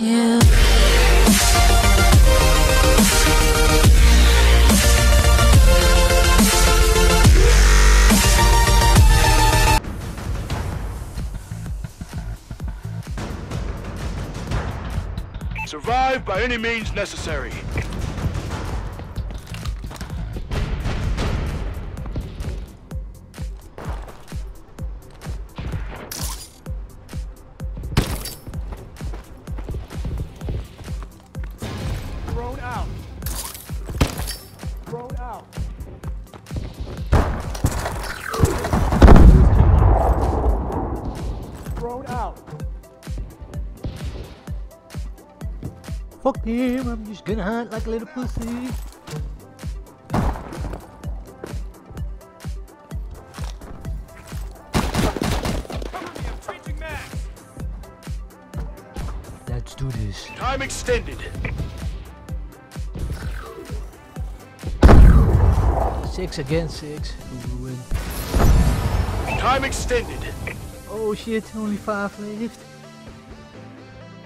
you. Survive by any means necessary. Drone out. Drone out. Drone out. Fuck him, I'm just gonna hunt like a little pussy. Let's do this. Time extended. Six against six. Who will win? Time extended. Oh shit, only 5 left.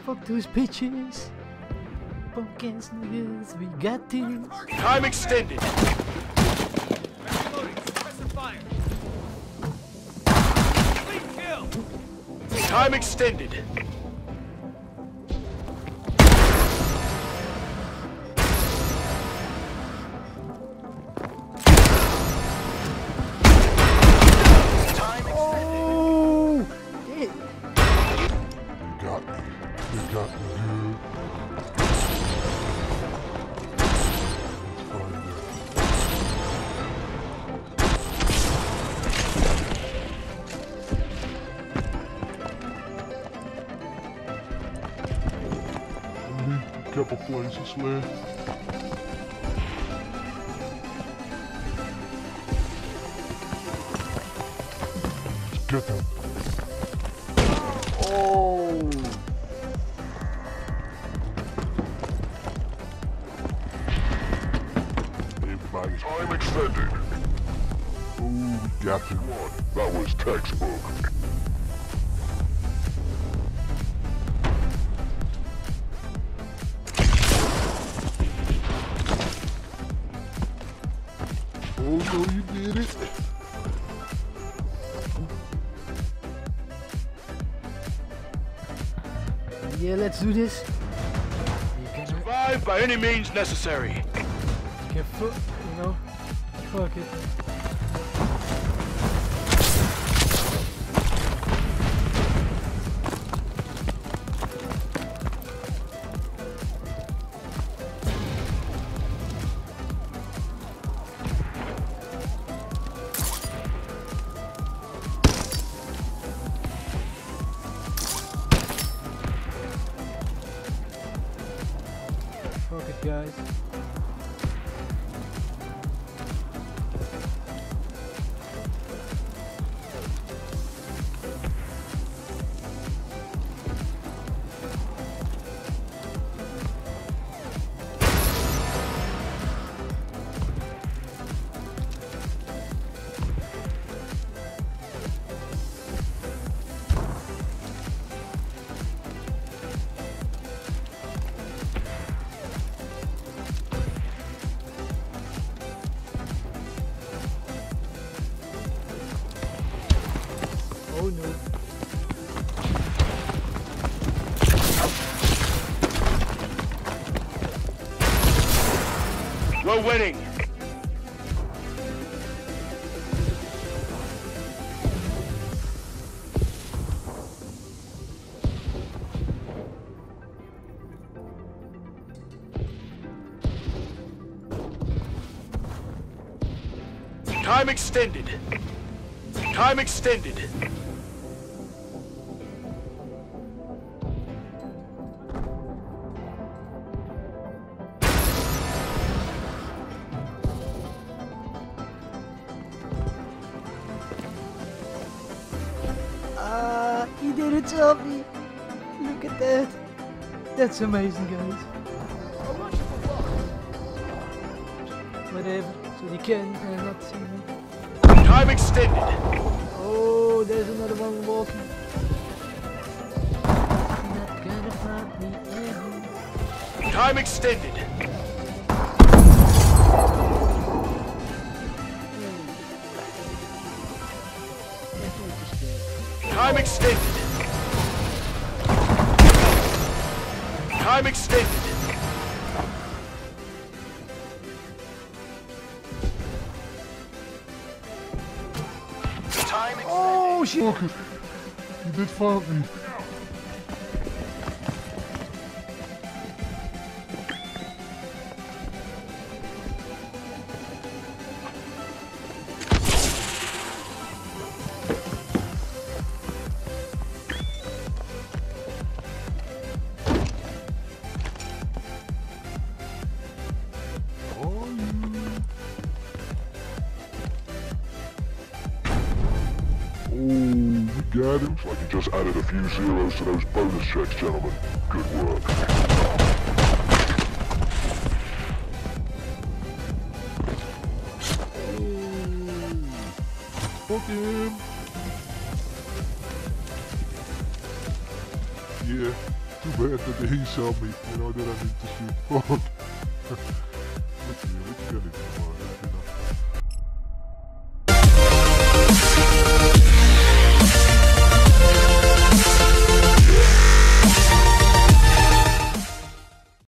Fuck those bitches. Pumpkins, niggas, we got this. Time extended. Fire. Kill. Time extended. Couple places left. Get them. Oh! Everybody's time extended. Ooh, got you one. That was textbook. Oh, no, you did it. Yeah, let's do this. Survive by any means necessary. Get foot, you know. Fuck it. Fuck it, guys. Oh no. We're winning. Time extended. Time extended. He did it, zombie! Look at that! That's amazing, guys. Whatever, so they can not see me. Time extended! Oh, there's another one walking. Not gonna Time extended. Time extended. Time extended. Oh shit! You did fail me. Got him. It's like you just added a few zeros to those bonus checks, gentlemen. Good work. Fuck him. Yeah, too bad that he shot me, and I didn't need to shoot. Fuck. Let's see, what you got to do?